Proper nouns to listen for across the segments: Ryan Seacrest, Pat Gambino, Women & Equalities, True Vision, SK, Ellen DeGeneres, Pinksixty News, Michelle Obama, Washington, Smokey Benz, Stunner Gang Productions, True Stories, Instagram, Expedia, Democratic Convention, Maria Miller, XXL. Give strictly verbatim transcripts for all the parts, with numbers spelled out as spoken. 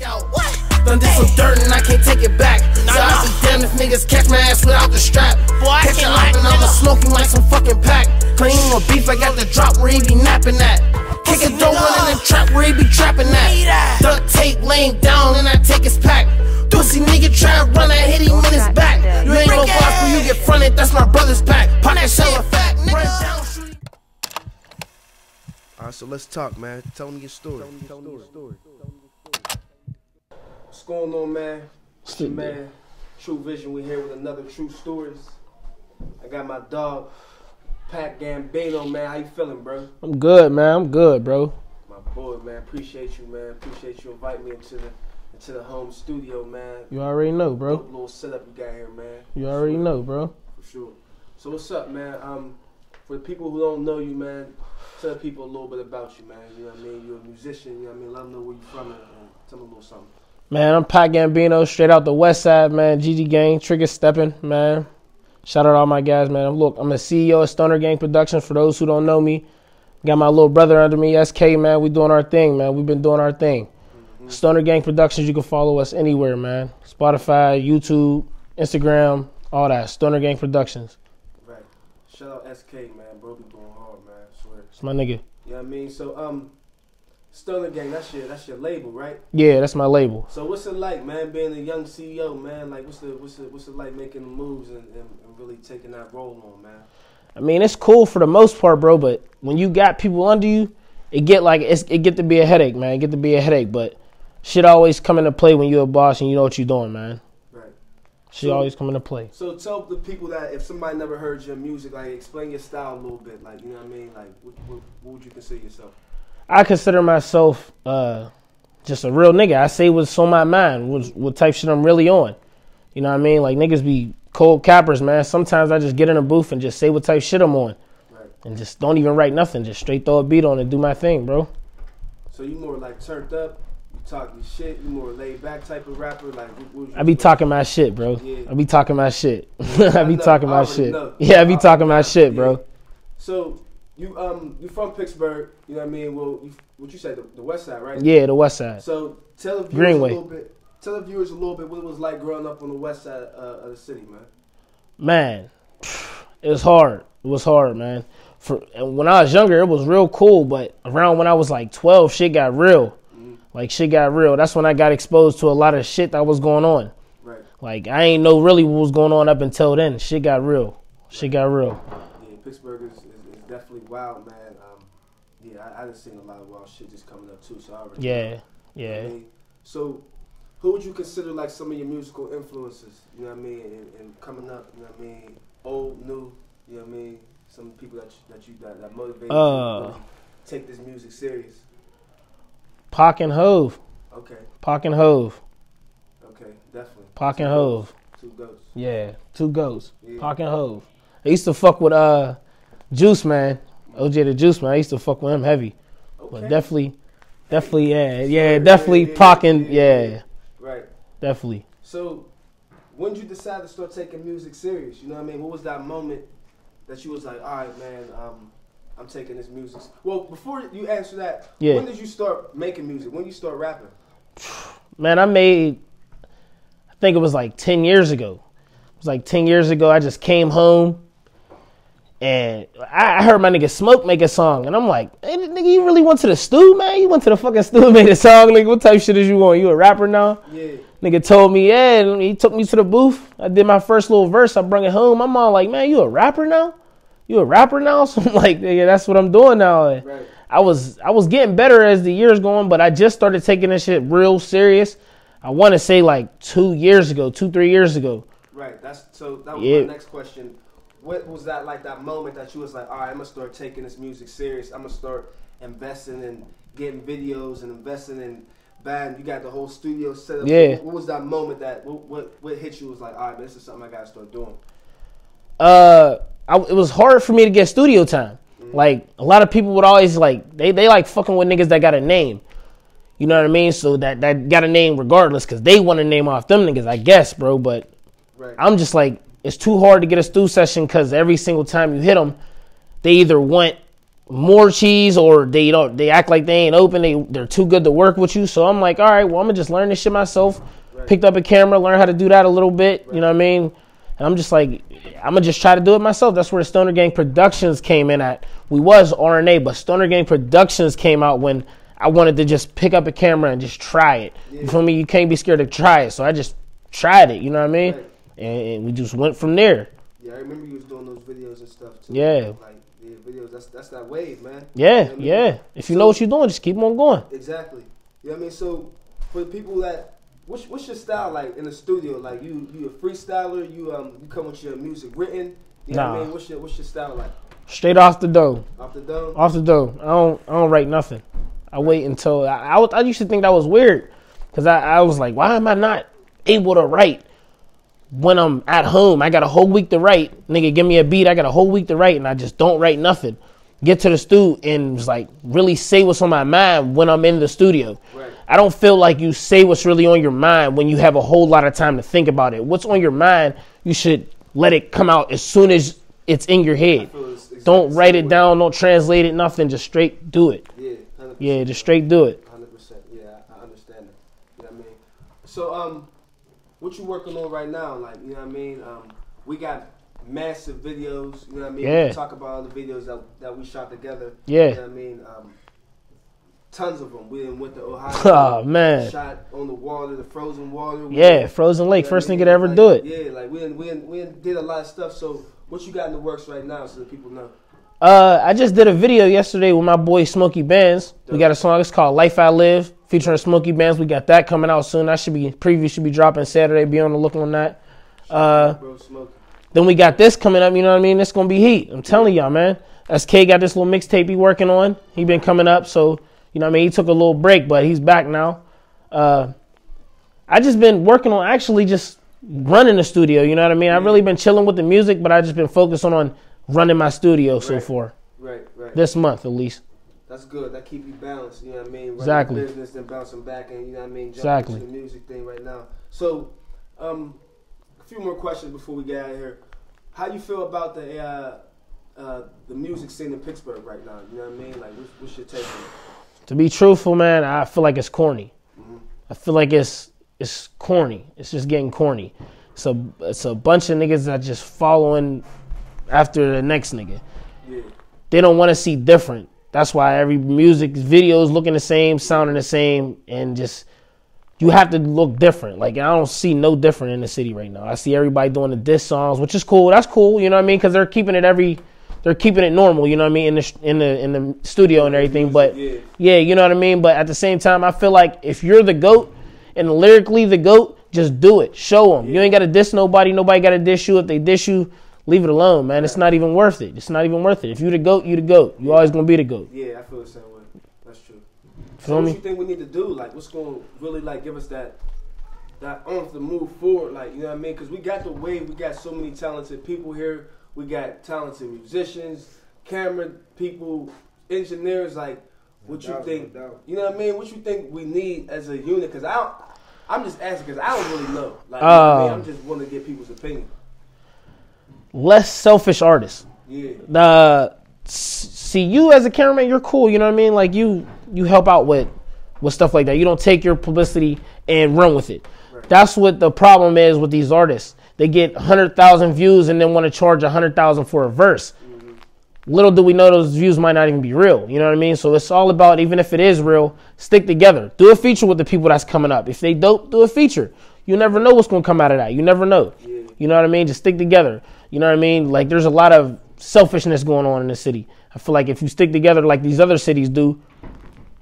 Done did some dirt and I can't take it back. So I be damn if niggas catch my ass without the strap. Catch a lock and I'ma smoke him like some fucking pack. Clean with beef, I got the drop where he be napping at. Kick a door in the trap where he be trapping at. Duct tape laying down and I take his pack. Doozy nigga try to run, I hit him in his back. You ain't no boss when you get fronted, that's my brother's pack. Pop that shell a fact, nigga. Alright, so let's talk, man. Tell me your story. Tell me your story. What's going on, man? It's your man, True Vision. We here with another True Stories. I got my dog, Pat Gambino, man. How you feeling, bro? I'm good, man. I'm good, bro. My boy, man. Appreciate you, man. Appreciate you inviting me into the into the home studio, man. You already know, bro. Dope little setup you got here, man. You already sure. know, bro. For sure. So what's up, man? Um, for the people who don't know you, man, tell people a little bit about you, man. You know what I mean? You're a musician. You know what I mean? Let them know where you're from and tell them a little something. Man, I'm Pat Gambino, straight out the west side, man. G G Gang, Trigger Steppin', man. Shout out all my guys, man. Look, I'm the C E O of Stunner Gang Productions. For those who don't know me, got my little brother under me, S K, man. We doing our thing, man. We've been doing our thing. Mm-hmm. Stunner Gang Productions, you can follow us anywhere, man. Spotify, YouTube, Instagram, all that. Stunner Gang Productions. Right. Shout out S K, man. Bro, we going hard, man. I swear. It's my nigga. You know what I mean? So, um... Stunner Gang, that's your that's your label, right? Yeah, that's my label. So what's it like, man, being a young C E O, man? Like, what's the what's the, what's it like making the moves and, and, and really taking that role on, man? I mean, it's cool for the most part, bro. But when you got people under you, it get like it's, it get to be a headache, man. It get to be a headache, but shit always come into play when you're a boss and you know what you're doing, man. Right. Shit so, always come into play. So tell the people that if somebody never heard your music, like, explain your style a little bit, like, you know what I mean? Like, what, what, what would you consider yourself? I consider myself uh, just a real nigga. I say what's on my mind, what, what type shit I'm really on. You know what I mean? Like, niggas be cold coppers, man. Sometimes I just get in a booth and just say what type shit I'm on. Right. And just don't even write nothing. Just straight throw a beat on and do my thing, bro. So you more like turned up, you talking shit, you more laid back type of rapper? Like, what, what I be doing? Talking my shit, bro. Yeah. I be talking my shit. I, I be know, talking I my shit. Know. Yeah, I be I talking know. my shit, bro. Yeah. So... You um you from Pittsburgh, you know what I mean? Well, you, what you said, the, the West Side, right? Yeah, the West Side. So tell the viewers Greenway. a little bit. Tell the viewers a little bit what it was like growing up on the West Side uh, of the city, man. Man, it was hard. It was hard, man. For and when I was younger, it was real cool, but around when I was like twelve, shit got real. Mm-hmm. Like shit got real. That's when I got exposed to a lot of shit that was going on. Right. Like I ain't know really what was going on up until then. Shit got real. Shit right. got real. Yeah, Pittsburgh is. Definitely wild, man. Um, yeah, I, I just seen a lot of wild shit just coming up too. So I already yeah, know. yeah. You know what I mean? So, who would you consider like some of your musical influences? You know what I mean? And, and coming up, you know what I mean? Old, new, you know what I mean? Some people that you, that you that, that motivated uh, you to really take this music serious. Pac and Hove. Okay. Pac and Hove. Okay, definitely. Pac and Hove. Two goats. Yeah, two goats. Yeah. Pac and Hove. I used to fuck with uh. Juice, man. O J the Juice, man. I used to fuck with him heavy. Okay. But definitely, definitely, yeah. Yeah, definitely pocking, yeah. Right. Definitely. So, when did you decide to start taking music serious? You know what I mean? What was that moment that you was like, all right, man, um, I'm taking this music. Well, before you answer that, yeah. when did you start making music? When did you start rapping? Man, I made, I think it was like ten years ago. It was like ten years ago. I just came home. And I heard my nigga Smoke make a song, and I'm like, hey, nigga, you really went to the stew, man? You went to the fucking stew and made a song? Like, what type of shit is you on? You a rapper now? Yeah. Nigga told me, yeah, and he took me to the booth. I did my first little verse. I brought it home. My mom like, man, you a rapper now? You a rapper now? So I'm like, nigga, that's what I'm doing now. And right. I was I was getting better as the years going, but I just started taking this shit real serious. I want to say like two years ago, two, three years ago. Right. That's so that was yeah. my next question. What was that like, that moment that you was like, all right, I'm going to start taking this music serious. I'm going to start investing in getting videos and investing in band. You got the whole studio set up. Yeah. What was that moment that, what what, what hit you was like, all right, this is something I got to start doing? Uh, I, It was hard for me to get studio time. Mm-hmm. Like, a lot of people would always, like, they, they like fucking with niggas that got a name. You know what I mean? So that, that got a name regardless because they want to name off them niggas, I guess, bro. But right. I'm just like... It's too hard to get a stew session because every single time you hit them, they either want more cheese, or they don't, they act like they ain't open, they they're too good to work with you. So I'm like, all right, well, I'm gonna just learn this shit myself. Right. Picked up a camera, learn how to do that a little bit. Right. You know what I mean? And I'm just like, I'm gonna just try to do it myself. That's where Stunner Gang Productions came in at. We was R N A, but Stunner Gang Productions came out when I wanted to just pick up a camera and just try it. Yeah. You feel me? You can't be scared to try it. So I just tried it. You know what I mean? Right. And, and we just went from there. Yeah, I remember you was doing those videos and stuff too. Yeah. Like, yeah, videos. That's that's that wave, man. Yeah, you know I mean? Yeah. If you so, know what you're doing, just keep on going. Exactly. You know what I mean? So for people that, What's, what's your style like in the studio? Like, you you a freestyler? You um you come with your music written? You know nah. what I mean? What's your what's your style like? Straight off the dome. Off the dome. Off the dome. I don't I don't write nothing. I wait until I I, I used to think that was weird, because I, I was like, why am I not able to write when I'm at home? I got a whole week to write. Nigga, give me a beat. I got a whole week to write, and I just don't write nothing. Get to the studio and was like, really say what's on my mind when I'm in the studio. Right. I don't feel like you say what's really on your mind when you have a whole lot of time to think about it. What's on your mind, you should let it come out as soon as it's in your head. Exactly, don't write it way. down, don't translate it, nothing. Just straight do it. Yeah, one hundred percent. Yeah, just straight do it. one hundred percent. Yeah, I understand that. You know what I mean? So, um, what you working on right now? Like, you know what I mean? Um, we got massive videos, you know what I mean? Yeah. We talk about all the videos that, that we shot together. Yeah. You know what I mean? Um, tons of them. We went to Ohio. Oh, man. We shot on the water, the frozen water. We yeah, did, frozen lake. You know First thing I mean? to ever like, do it. Yeah, like we, we, we did a lot of stuff. So what you got in the works right now so that people know? Uh, I just did a video yesterday with my boy Smokey Benz. Dope. We got a song. It's called Life I Live featuring Smokey Benz. We got that coming out soon. I should be, preview should be dropping Saturday. Be on the look on that. Uh, bro, Smokey. Then we got this coming up, you know what I mean? It's going to be heat. I'm telling y'all, man. S K got this little mixtape he working on. He been coming up, so, you know what I mean? He took a little break, but he's back now. Uh, I just been working on actually just running the studio, you know what I mean? I've really been chilling with the music, but I've just been focusing on running my studio right. so far. Right, right. This month, at least. That's good. That keep you balanced, you know what I mean? Running exactly. business and bouncing back and, you know what I mean? Jumping exactly. into the music thing right now. So, um... few more questions before we get out of here. How do you feel about the uh, uh, the music scene in Pittsburgh right now? You know what I mean? Like, what's, what's your take on it? To be truthful, man, I feel like it's corny. Mm-hmm. I feel like it's it's corny. It's just getting corny. So it's a bunch of niggas that just following after the next nigga. Yeah. They don't want to see different. That's why every music video is looking the same, sounding the same, and just. You have to look different. Like, I don't see no different in the city right now. I see everybody doing the diss songs, which is cool. That's cool, you know what I mean? Because they're keeping it every, they're keeping it normal, you know what I mean, in the in the in the studio and everything. But yeah, you know what I mean. But at the same time, I feel like if you're the GOAT and lyrically the GOAT, just do it. Show them. You ain't gotta diss nobody. Nobody gotta diss you. If they diss you, leave it alone, man. It's not even worth it. It's not even worth it. If you the GOAT, you the GOAT. You always gonna be the GOAT. Yeah, I feel the same way. That's true. So what do you think we need to do? Like, what's going to really, like, give us that that oomph to move forward? Like, you know what I mean? Because we got the wave. We got so many talented people here. We got talented musicians, camera people, engineers. Like, what you think? You know what I mean? What you think we need as a unit? Because I don't, I'm just asking because I don't really know. Like, you know what I mean? I'm just wanting to get people's opinion. Less selfish artists. Yeah. The... See, you as a cameraman, you're cool, you know what I mean? Like, you you help out with, with stuff like that. You don't take your publicity and run with it. Right. That's what the problem is with these artists. They get one hundred thousand views and then want to charge one hundred thousand for a verse. Mm-hmm. Little do we know those views might not even be real, you know what I mean? So it's all about, even if it is real, stick together. Do a feature with the people that's coming up. If they dope, do a feature. You never know what's going to come out of that. You never know. Yeah. You know what I mean? Just stick together. You know what I mean? Like, there's a lot of selfishness going on in the city. I feel like if you stick together like these other cities do,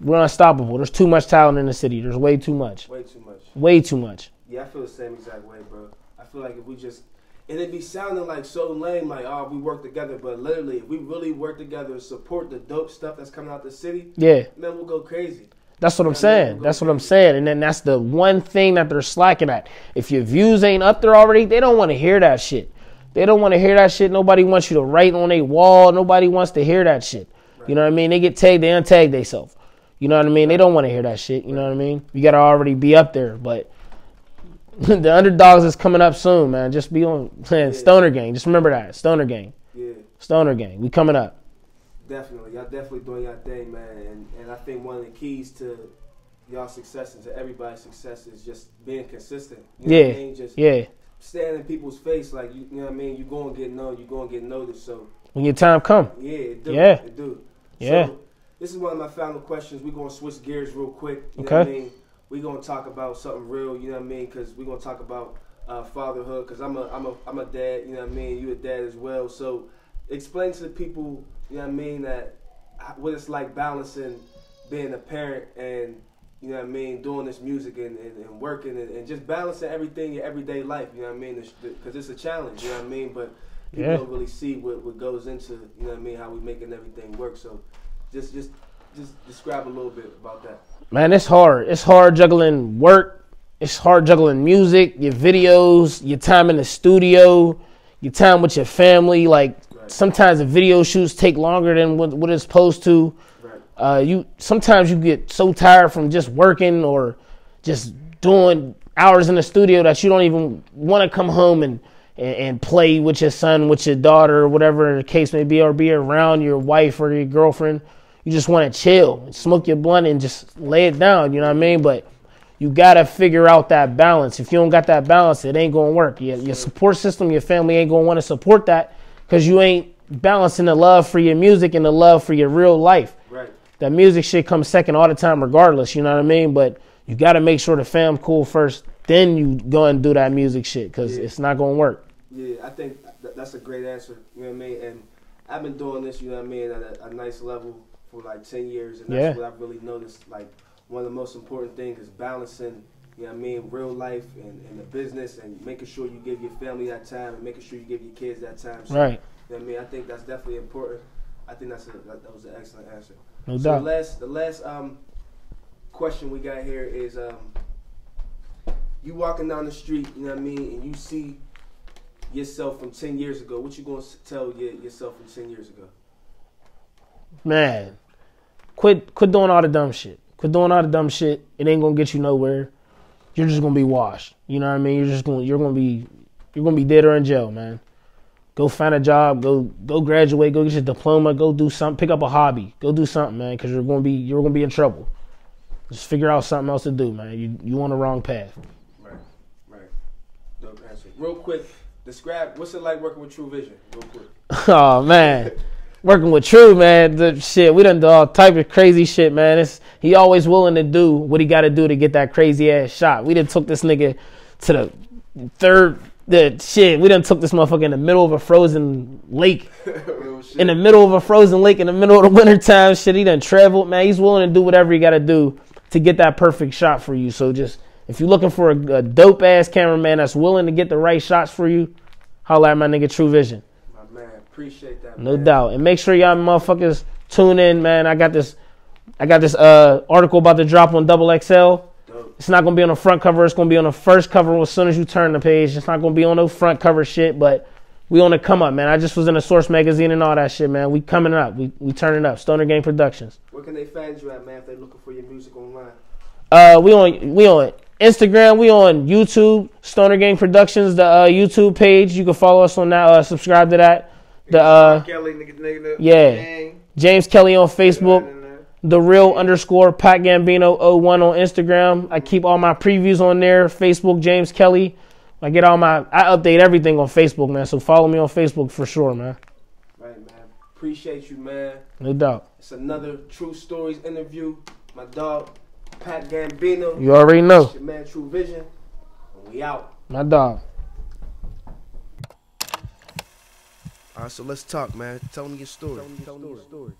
we're unstoppable. There's too much talent in the city. There's way too much. Way too much. Way too much. Yeah, I feel the same exact way, bro. I feel like if we just, and it'd be sounding like so lame, like, oh, we work together, but literally, if we really work together and support the dope stuff that's coming out the city, yeah, man, we'll go crazy. That's what I'm saying. That's what I'm saying. And then that's the one thing that they're slacking at. If your views ain't up there already, they don't want to hear that shit. They don't want to hear that shit. Nobody wants you to write on a wall. Nobody wants to hear that shit. Right. You know what I mean? They get tagged, they untag themselves. You know what I mean? They don't want to hear that shit. You know what I mean? You got to already be up there. But the underdogs is coming up soon, man. Just be on, man, yeah. Stoner Gang. Just remember that. Stoner Gang. Yeah. Stoner Gang. We coming up. Definitely. Y'all definitely doing y'all thing, man. And, and I think one of the keys to y'all success and to everybody's success is just being consistent. You know yeah. What I mean? Just yeah. Stand in people's face. Like, you, you know what I mean? You're going to get known. You're going to get noticed. So when your time comes. Yeah, it do. Yeah. It do. Yeah. So, this is one of my final questions. We're going to switch gears real quick. You okay. know what I mean? We're going to talk about something real. You know what I mean? Because we're going to talk about uh, fatherhood. Because I'm a, I'm, a, I'm a dad. You know what I mean? You a dad as well. So explain to the people, you know what I mean, that what it's like balancing being a parent and, you know what I mean, doing this music and, and, and working and, and just balancing everything in your everyday life, you know what I mean, because it's a challenge, you know what I mean, but people yeah. don't really see what, what goes into, you know what I mean, how we making everything work. So just, just, just describe a little bit about that. Man, it's hard. It's hard juggling work. It's hard juggling music, your videos, your time in the studio, your time with your family, like, sometimes the video shoots take longer than what, what it's supposed to. Right. Uh, you sometimes you get so tired from just working or just doing hours in the studio that you don't even want to come home and, and, and play with your son, with your daughter, or whatever the case may be, or be around your wife or your girlfriend. You just want to chill and smoke your blunt and just lay it down, you know what I mean? But you got to figure out that balance. If you don't got that balance, it ain't going to work. Your, your support system, your family ain't going to want to support that. Because you ain't balancing the love for your music and the love for your real life. Right. That music shit comes second all the time regardless, you know what I mean? But you got to make sure the fam cool first, then you go and do that music shit because yeah. it's not going to work. Yeah, I think th that's a great answer, you know what I mean? And I've been doing this, you know what I mean, at a, a nice level for like ten years. And that's yeah. what I've really noticed. Like one of the most important things is balancing, you know what I mean, real life and, and the business and making sure you give your family that time and making sure you give your kids that time. So, right. You know what I mean? I think that's definitely important. I think that's a, that was an excellent answer. No doubt. So the last, the last um, question we got here is um, you walking down the street, you know what I mean, and you see yourself from ten years ago. What you going to tell your, yourself from ten years ago? Man, quit, quit doing all the dumb shit. Quit doing all the dumb shit. It ain't going to get you nowhere. You're just gonna be washed. You know what I mean? You're just gonna you're gonna be you're gonna be dead or in jail, man. Go find a job. Go go graduate. Go get your diploma. Go do something. Pick up a hobby. Go do something, man. Cause you're gonna be you're gonna be in trouble. Just figure out something else to do, man. You you on the wrong path. Right, right. Dope answer. Real quick, describe what's it like working with True Vision. Real quick. Oh man, working with True, man. The shit we done do all type of crazy shit, man. It's he always willing to do what he got to do to get that crazy ass shot. We done took this nigga to the third, the shit. We done took this motherfucker in the middle of a frozen lake, oh, in the middle of a frozen lake in the middle of the wintertime. Shit, he done traveled, man. He's willing to do whatever he got to do to get that perfect shot for you. So just if you're looking for a, a dope ass cameraman that's willing to get the right shots for you, holla at my nigga True Vision. Appreciate that, man. No doubt. And make sure y'all motherfuckers tune in, man. I got this I got this uh article about to drop on double X L. Dope. It's not going to be on the front cover. It's going to be on the first cover as soon as you turn the page. It's not going to be on no front cover shit, but we on the come up, man. I just was in a Source magazine and all that shit, man. We coming up. We we turning up. Stunner Gang Productions. Where can they find you at, man, if they're looking for your music online? Uh, we on we on Instagram, we on YouTube, Stunner Gang Productions, the uh, YouTube page. You can follow us on that. Uh, subscribe to that. The uh, Kelly, nigga, nigga, yeah, gang. James Kelly on Facebook, yeah, yeah, yeah. The Real underscore Pat Gambino oh one on Instagram. I keep all my previews on there. Facebook, James Kelly. I get all my, I update everything on Facebook, man. So follow me on Facebook for sure, man. Right, man. Appreciate you, man. No doubt. It's another True Stories interview. My dog, Pat Gambino. You already know. It's your man, True Vision. We out. My dog. All right, so let's talk, man. Tell me your story. Tell me your story.